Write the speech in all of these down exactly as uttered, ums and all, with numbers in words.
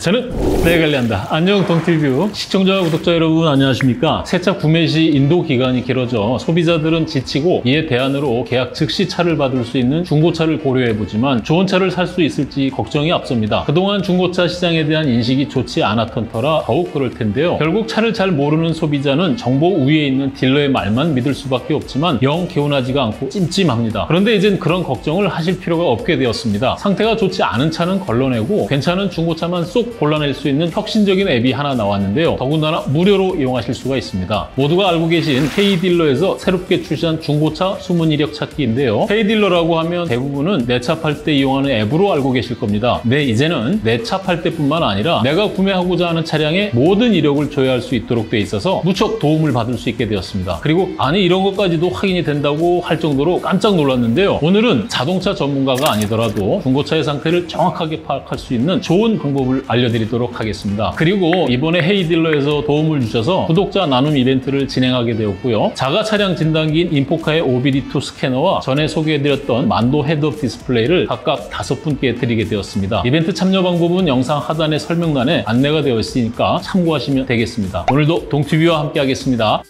저는 내 관리한다. 안녕 동튜브 시청자 구독자 여러분 안녕하십니까. 세차 구매 시 인도 기간이 길어져 소비자들은 지치고 이에 대안으로 계약 즉시 차를 받을 수 있는 중고차를 고려해보지만 좋은 차를 살 수 있을지 걱정이 앞섭니다. 그동안 중고차 시장에 대한 인식이 좋지 않았던 터라 더욱 그럴 텐데요. 결국 차를 잘 모르는 소비자는 정보 위에 있는 딜러의 말만 믿을 수밖에 없지만 영 개운하지가 않고 찜찜합니다. 그런데 이젠 그런 걱정을 하실 필요가 없게 되었습니다. 상태가 좋지 않은 차는 걸러내고 괜찮은 중고차만 쏙 골라낼 수 있는 혁신적인 앱이 하나 나왔는데요. 더군다나 무료로 이용하실 수가 있습니다. 모두가 알고 계신 K딜러에서 새롭게 출시한 중고차 숨은 이력 찾기인데요. K딜러라고 하면 대부분은 내 차 팔 때 이용하는 앱으로 알고 계실 겁니다. 근데 이제는 내 차 팔 때뿐만 아니라 내가 구매하고자 하는 차량의 모든 이력을 조회할 수 있도록 돼 있어서 무척 도움을 받을 수 있게 되었습니다. 그리고 아니 이런 것까지도 확인이 된다고 할 정도로 깜짝 놀랐는데요. 오늘은 자동차 전문가가 아니더라도 중고차의 상태를 정확하게 파악할 수 있는 좋은 방법을 알려드리도록 하겠습니다. 그리고 이번에 헤이딜러에서 도움을 주셔서 구독자 나눔 이벤트를 진행하게 되었고요. 자가 차량 진단기인 인포카의 오비디 투 스캐너와 전에 소개해드렸던 만도 헤드업 디스플레이를 각각 다섯 분께 드리게 되었습니다. 이벤트 참여 방법은 영상 하단의 설명란에 안내가 되어 있으니까 참고하시면 되겠습니다. 오늘도 동튜브와 함께 하겠습니다.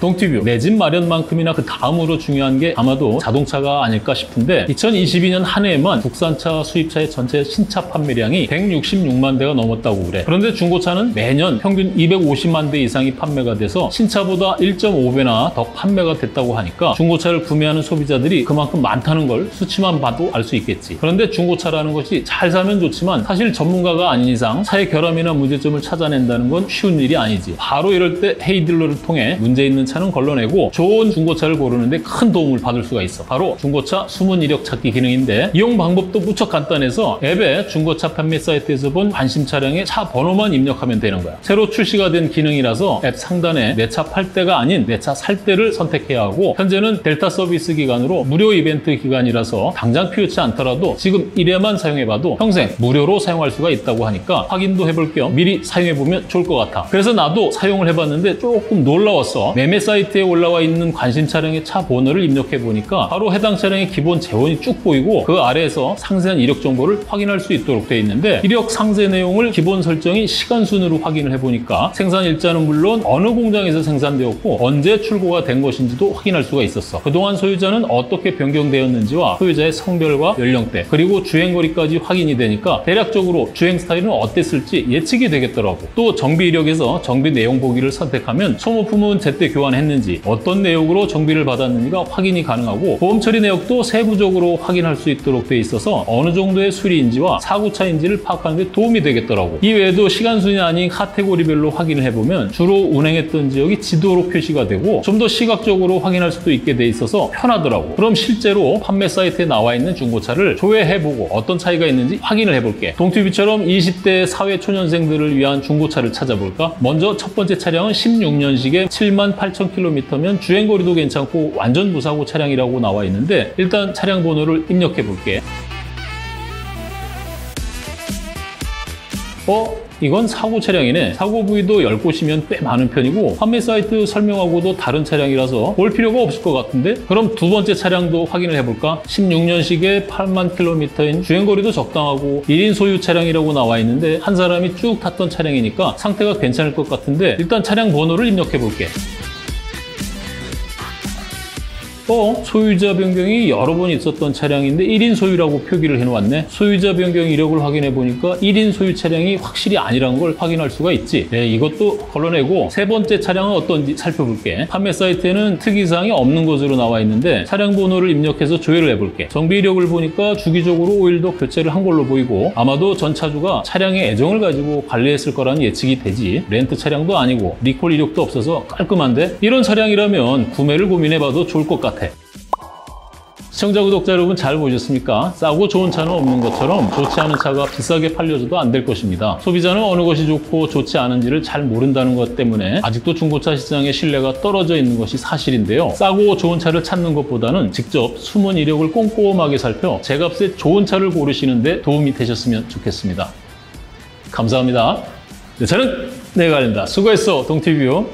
동튜브, 내 집 마련만큼이나 그 다음으로 중요한 게 아마도 자동차가 아닐까 싶은데 이천이십이 년 한 해에만 국산차, 수입차의 전체 신차 판매량이 백육십육만 대가 넘었다고 그래. 그런데 중고차는 매년 평균 이백오십만 대 이상이 판매가 돼서 신차보다 일 점 오 배나 더 판매가 됐다고 하니까 중고차를 구매하는 소비자들이 그만큼 많다는 걸 수치만 봐도 알 수 있겠지. 그런데 중고차라는 것이 잘 사면 좋지만 사실 전문가가 아닌 이상 차의 결함이나 문제점을 찾아낸다는 건 쉬운 일이 아니지. 바로 이럴 때 헤이딜러를 통해 문제 있는 차는 걸러내고 좋은 중고차를 고르는데 큰 도움을 받을 수가 있어. 바로 중고차 숨은 이력 찾기 기능인데 이용 방법도 무척 간단해서 앱에 중고차 판매 사이트에서 본 관심 차량의 차 번호만 입력하면 되는 거야. 새로 출시가 된 기능이라서 앱 상단에 내 차 팔 때가 아닌 내 차 살 때를 선택해야 하고 현재는 델타 서비스 기간으로 무료 이벤트 기간이라서 당장 필요치 않더라도 지금 일 회만 사용해봐도 평생 무료로 사용할 수가 있다고 하니까 확인도 해볼 겸 미리 사용해보면 좋을 것 같아. 그래서 나도 사용을 해봤는데 조금 놀라웠어. 매매 사이트에 올라와 있는 관심 차량의 차 번호를 입력해 보니까 바로 해당 차량의 기본 재원이 쭉 보이고 그 아래에서 상세한 이력 정보를 확인할 수 있도록 되어 있는데 이력 상세 내용을 기본 설정이 시간 순으로 확인을 해 보니까 생산 일자는 물론 어느 공장에서 생산되었고 언제 출고가 된 것인지도 확인할 수가 있었어. 그동안 소유자는 어떻게 변경되었는지와 소유자의 성별과 연령대 그리고 주행거리까지 확인이 되니까 대략적으로 주행 스타일은 어땠을지 예측이 되겠더라고. 또 정비 이력에서 정비 내용 보기를 선택하면 소모품은 제때 교환 했는지 어떤 내역으로 정비를 받았는지가 확인이 가능하고 보험 처리 내역도 세부적으로 확인할 수 있도록 돼 있어서 어느 정도의 수리인지와 사고차인지를 파악하는 데 도움이 되겠더라고. 이외에도 시간순이 아닌 카테고리별로 확인을 해보면 주로 운행했던 지역이 지도로 표시가 되고 좀 더 시각적으로 확인할 수도 있게 돼 있어서 편하더라고. 그럼 실제로 판매 사이트에 나와 있는 중고차를 조회해보고 어떤 차이가 있는지 확인을 해볼게. 동튜브처럼 이십 대 사회 초년생들을 위한 중고차를 찾아볼까? 먼저 첫 번째 차량은 십육 년식의 칠만 팔천 킬로미터면 주행거리도 괜찮고 완전 무사고 차량이라고 나와 있는데 일단 차량 번호를 입력해 볼게. 어? 이건 사고 차량이네. 사고 부위도 열 곳이면 꽤 많은 편이고 판매 사이트 설명하고도 다른 차량이라서 볼 필요가 없을 것 같은데? 그럼 두 번째 차량도 확인을 해볼까? 십육 년식에 팔만 킬로미터인 주행거리도 적당하고 일 인 소유 차량이라고 나와 있는데 한 사람이 쭉 탔던 차량이니까 상태가 괜찮을 것 같은데 일단 차량 번호를 입력해볼게. 어? 소유자 변경이 여러 번 있었던 차량인데 일 인 소유라고 표기를 해놓았네. 소유자 변경 이력을 확인해보니까 일 인 소유 차량이 확실히 아니란 걸 확인할 수가 있지. 네, 이것도 걸러내고 세 번째 차량은 어떤지 살펴볼게. 판매 사이트에는 특이사항이 없는 것으로 나와 있는데 차량 번호를 입력해서 조회를 해볼게. 정비 이력을 보니까 주기적으로 오일도 교체를 한 걸로 보이고 아마도 전 차주가 차량에 애정을 가지고 관리했을 거라는 예측이 되지. 렌트 차량도 아니고 리콜 이력도 없어서 깔끔한데? 이런 차량이라면 구매를 고민해봐도 좋을 것 같아. 시청자 구독자 여러분 잘 보셨습니까? 싸고 좋은 차는 없는 것처럼 좋지 않은 차가 비싸게 팔려줘도 안 될 것입니다. 소비자는 어느 것이 좋고 좋지 않은지를 잘 모른다는 것 때문에 아직도 중고차 시장의 신뢰가 떨어져 있는 것이 사실인데요. 싸고 좋은 차를 찾는 것보다는 직접 숨은 이력을 꼼꼼하게 살펴 제값에 좋은 차를 고르시는 데 도움이 되셨으면 좋겠습니다. 감사합니다. 네, 저는 내가 알린다. 수고했어 동튜브.